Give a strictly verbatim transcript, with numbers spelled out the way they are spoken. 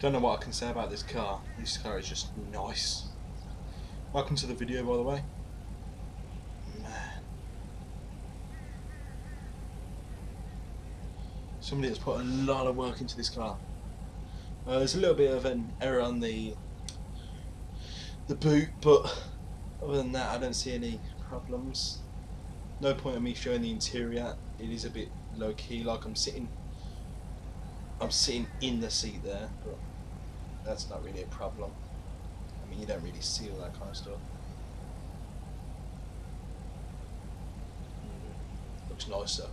Don't know what I can say about this car. This car is just nice. Welcome to the video, by the way. Man. Somebody has put a lot of work into this car. Uh, there's a little bit of an error on the the boot, but other than that, I don't see any problems. No point in me showing the interior. It is a bit low key. Like I'm sitting, I'm sitting in the seat there, but that's not really a problem. I mean, you don't really see all that kind of stuff. Mm, looks nicer.